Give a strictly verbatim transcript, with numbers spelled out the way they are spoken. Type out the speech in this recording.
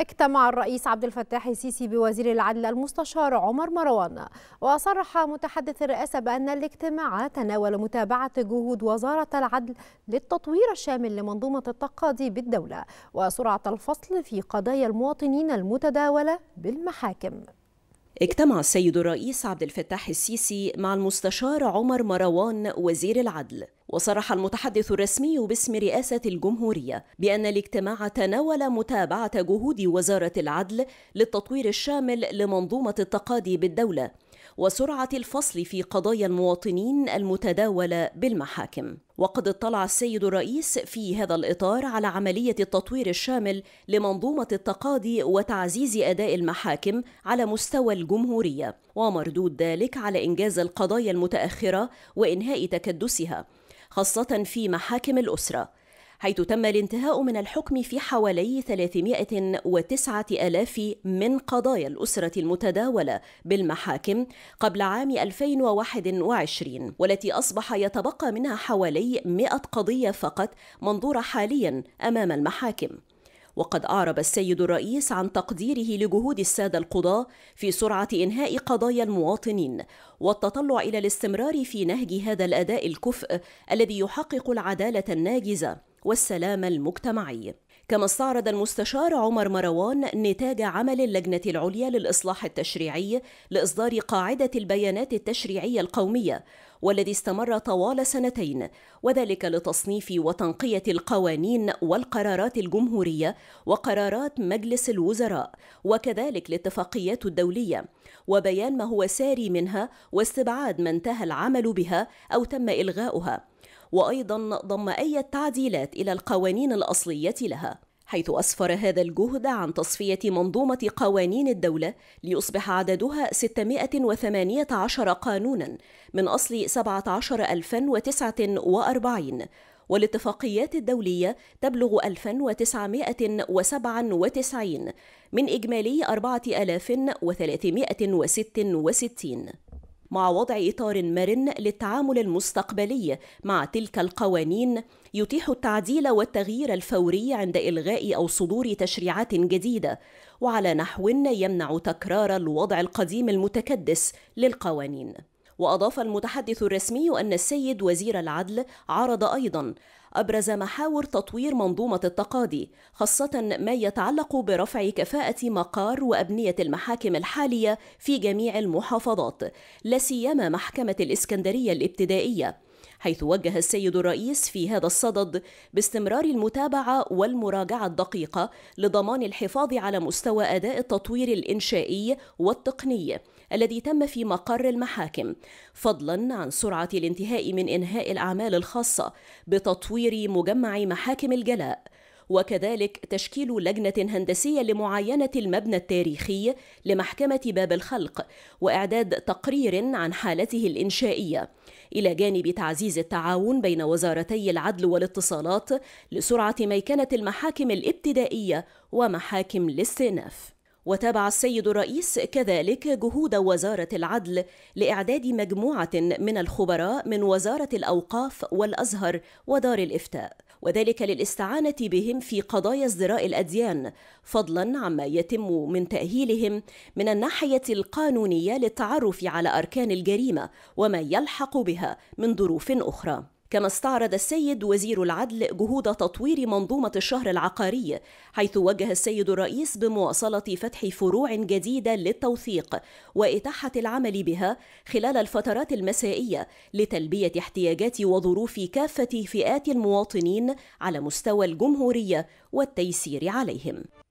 اجتمع الرئيس عبد الفتاح السيسي بوزير العدل المستشار عمر مروان، وصرح متحدث الرئاسة بأن الاجتماع تناول متابعة جهود وزارة العدل للتطوير الشامل لمنظومة التقاضي بالدولة وسرعة الفصل في قضايا المواطنين المتداولة بالمحاكم. اجتمع السيد الرئيس عبد الفتاح السيسي مع المستشار عمر مروان وزير العدل، وصرح المتحدث الرسمي باسم رئاسة الجمهورية بأن الاجتماع تناول متابعة جهود وزارة العدل للتطوير الشامل لمنظومة التقاضي بالدولة وسرعة الفصل في قضايا المواطنين المتداولة بالمحاكم. وقد اطلع السيد الرئيس في هذا الإطار على عملية التطوير الشامل لمنظومة التقاضي وتعزيز أداء المحاكم على مستوى الجمهورية، ومردود ذلك على إنجاز القضايا المتأخرة وإنهاء تكدسها، خاصة في محاكم الأسرة، حيث تم الانتهاء من الحكم في حوالي ثلاثمائة وتسعة آلاف من قضايا الأسرة المتداولة بالمحاكم قبل عام ألفين وواحد وعشرين، والتي أصبح يتبقى منها حوالي مئة قضية فقط منظورة حاليا أمام المحاكم. وقد أعرب السيد الرئيس عن تقديره لجهود السادة القضاة في سرعة إنهاء قضايا المواطنين والتطلع إلى الاستمرار في نهج هذا الأداء الكفء الذي يحقق العدالة الناجزة والسلام المجتمعي. كما استعرض المستشار عمر مروان نتاج عمل اللجنة العليا للإصلاح التشريعي لإصدار قاعدة البيانات التشريعية القومية، والذي استمر طوال سنتين، وذلك لتصنيف وتنقية القوانين والقرارات الجمهورية وقرارات مجلس الوزراء، وكذلك الاتفاقيات الدولية، وبيان ما هو ساري منها واستبعاد ما انتهى العمل بها أو تم إلغاؤها، وأيضا ضم أي تعديلات إلى القوانين الأصلية لها، حيث أسفر هذا الجهد عن تصفية منظومة قوانين الدولة ليصبح عددها ستمائة وثمانية عشر قانونا من أصل سبعة عشر ألفاً وتسعة وأربعين، والاتفاقيات الدولية تبلغ ألفاً وتسعمائة وسبعة وتسعين من إجمالي أربعة آلاف وثلاثمائة وستة وستين، مع وضع إطار مرن للتعامل المستقبلي مع تلك القوانين يتيح التعديل والتغيير الفوري عند إلغاء أو صدور تشريعات جديدة، وعلى نحو يمنع تكرار الوضع القديم المتكدس للقوانين. وأضاف المتحدث الرسمي أن السيد وزير العدل عرض أيضاً أبرز محاور تطوير منظومة التقاضي، خاصة ما يتعلق برفع كفاءة مقار وأبنية المحاكم الحالية في جميع المحافظات، لا سيما محكمة الإسكندرية الابتدائية، حيث وجه السيد الرئيس في هذا الصدد باستمرار المتابعة والمراجعة الدقيقة لضمان الحفاظ على مستوى أداء التطوير الإنشائي والتقني الذي تم في مقر المحاكم، فضلا عن سرعة الانتهاء من إنهاء الأعمال الخاصة بتطوير مجمع محاكم الجلاء، وكذلك تشكيل لجنة هندسية لمعاينة المبنى التاريخي لمحكمة باب الخلق وإعداد تقرير عن حالته الإنشائية، إلى جانب تعزيز التعاون بين وزارتي العدل والاتصالات لسرعة ميكنة المحاكم الابتدائية ومحاكم الاستئناف. وتابع السيد الرئيس كذلك جهود وزارة العدل لإعداد مجموعة من الخبراء من وزارة الأوقاف والأزهر ودار الإفتاء، وذلك للاستعانة بهم في قضايا ازدراء الأديان، فضلا عما يتم من تأهيلهم من الناحية القانونية للتعرف على أركان الجريمة وما يلحق بها من ظروف أخرى. كما استعرض السيد وزير العدل جهود تطوير منظومة الشهر العقاري، حيث وجه السيد الرئيس بمواصلة فتح فروع جديدة للتوثيق وإتاحة العمل بها خلال الفترات المسائية لتلبية احتياجات وظروف كافة فئات المواطنين على مستوى الجمهورية والتيسير عليهم.